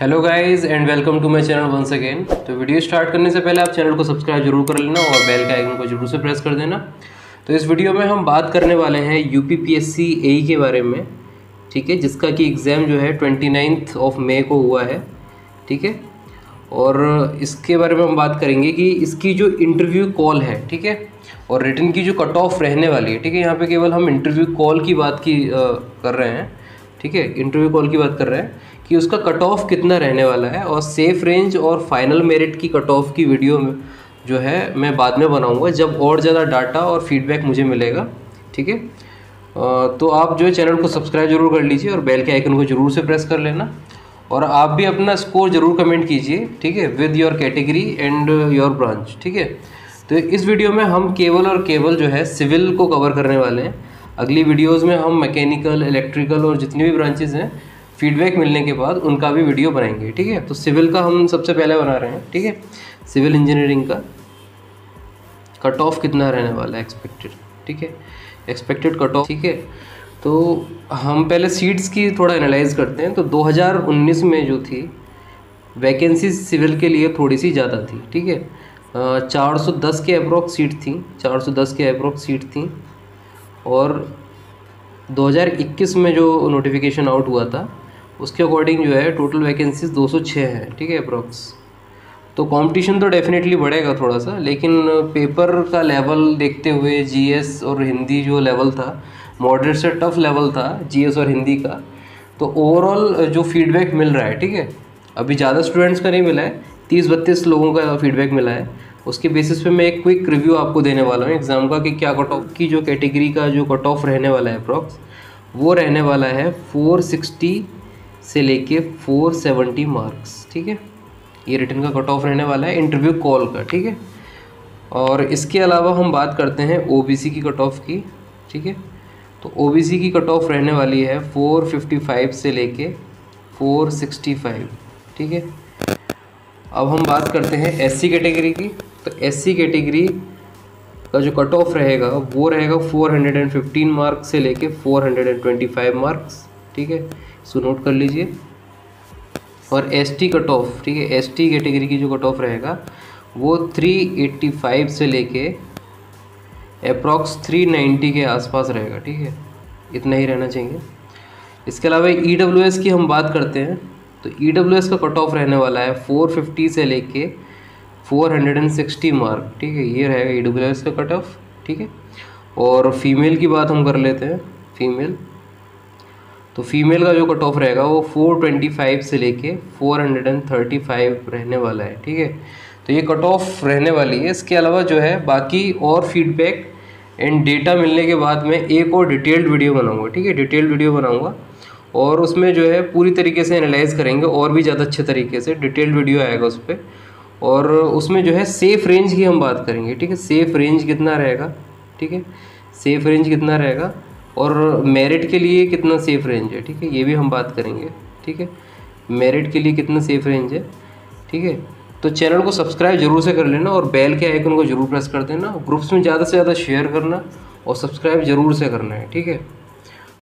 Hello guys and welcome to my channel once again. तो video start करने से पहले आप चैनल को सब्सक्राइब जरूर कर लेना और बेल के आइकन को जरूर से प्रेस कर देना। तो इस वीडियो में हम बात करने वाले हैं यूपीपीएससी ए के बारे में, ठीक है, जिसका कि एग्ज़ाम जो है 29 मई को हुआ है, ठीक है। और इसके बारे में हम बात करेंगे कि इसकी जो इंटरव्यू कॉल है, ठीक है, और रिटन की जो कट ऑफ रहने वाली है, ठीक है। यहाँ पर केवल हम इंटरव्यू कॉल की बात कर रहे हैं, ठीक है, इंटरव्यू कॉल की बात कर रहे हैं कि उसका कट ऑफ कितना रहने वाला है। और सेफ रेंज और फाइनल मेरिट की कट ऑफ की वीडियो में जो है मैं बाद में बनाऊंगा जब और ज़्यादा डाटा और फीडबैक मुझे मिलेगा, ठीक है। तो आप जो है चैनल को सब्सक्राइब जरूर कर लीजिए और बेल के आइकन को जरूर से प्रेस कर लेना। और आप भी अपना स्कोर ज़रूर कमेंट कीजिए, ठीक है, with your category and your branch, ठीक है। तो इस वीडियो में हम केवल और केवल जो है सिविल को कवर करने वाले हैं। अगली वीडियोस में हम मैकेनिकल, इलेक्ट्रिकल और जितनी भी ब्रांचेस हैं फीडबैक मिलने के बाद उनका भी वीडियो बनाएंगे, ठीक है। तो सिविल का हम सबसे पहले बना रहे हैं, ठीक है। सिविल इंजीनियरिंग का कट ऑफ कितना रहने वाला है एक्सपेक्टेड, ठीक है, एक्सपेक्टेड कट ऑफ, ठीक है। तो हम पहले सीट्स की थोड़ा एनालाइज करते हैं। तो 2019 में जो थी वैकेंसी सिविल के लिए थोड़ी सी ज़्यादा थी, ठीक है। 410 के अप्रॉक्स सीट थी, 410 के अप्रॉक्स सीट थी। और 2021 में जो नोटिफिकेशन आउट हुआ था उसके अकॉर्डिंग जो है टोटल वैकेंसीज 206 हैं, ठीक है, अप्रॉक्स। तो कंपटीशन तो डेफिनेटली बढ़ेगा थोड़ा सा, लेकिन पेपर का लेवल देखते हुए जीएस और हिंदी जो लेवल था मॉडरेट से टफ लेवल था जीएस और हिंदी का, तो ओवरऑल जो फीडबैक मिल रहा है, ठीक है, अभी ज़्यादा स्टूडेंट्स का नहीं मिला है, 30-32 लोगों का फीडबैक मिला है। उसके बेसिस पे मैं एक क्विक रिव्यू आपको देने वाला हूँ एग्ज़ाम का कि क्या कट ऑफ की जो कैटेगरी का जो कट ऑफ रहने वाला है अप्रॉक्स, वो रहने वाला है 460 से लेके 470 मार्क्स, ठीक है। ये रिटन का कट ऑफ रहने वाला है इंटरव्यू कॉल का, ठीक है। और इसके अलावा हम बात करते हैं ओबीसी की कट ऑफ की, ठीक है। तो ओबीसी की कट ऑफ रहने वाली है 455 से लेके 465, ठीक है। अब हम बात करते हैं एससी कैटेगरी की। तो एससी कैटेगरी का जो कट ऑफ रहेगा वो रहेगा 415 मार्क्स से लेके 425 मार्क्स, ठीक है, सो नोट कर लीजिए। और एसटी कट ऑफ, ठीक है, एसटी कैटेगरी की जो कट ऑफ रहेगा वो 385 से लेके अप्रॉक्स 390 के आसपास रहेगा, ठीक है, इतना ही रहना चाहिए। इसके अलावा ईडब्ल्यूएस की हम बात करते हैं। तो EWS का कट ऑफ रहने वाला है 450 से लेके 460 मार्क, ठीक है, ये रहेगा EWS का कट ऑफ, ठीक है। और फीमेल की बात हम कर लेते हैं, फीमेल, तो फीमेल का जो कट ऑफ रहेगा वो 425 से लेके 435 रहने वाला है, ठीक है। तो ये कट ऑफ रहने वाली है। इसके अलावा जो है बाकी और फीडबैक एंड डेटा मिलने के बाद मैं एक और डिटेल्ड वीडियो बनाऊँगा, ठीक है, डिटेल्ड वीडियो बनाऊँगा और उसमें जो है पूरी तरीके से एनालाइज करेंगे और भी ज़्यादा अच्छे तरीके से डिटेल्ड वीडियो आएगा उस पर। और उसमें जो है सेफ़ रेंज की हम बात करेंगे, ठीक है, सेफ़ रेंज कितना रहेगा, ठीक है, सेफ़ रेंज कितना रहेगा और मेरिट के लिए कितना सेफ़ रेंज है, ठीक है, ये भी हम बात करेंगे, ठीक है, मेरिट के लिए कितना सेफ़ रेंज है, ठीक है। तो चैनल को सब्सक्राइब जरूर से कर लेना और बेल के आइकन को जरूर प्रेस कर देना। ग्रुप्स में ज़्यादा से ज़्यादा शेयर करना और सब्सक्राइब जरूर से करना है, ठीक है।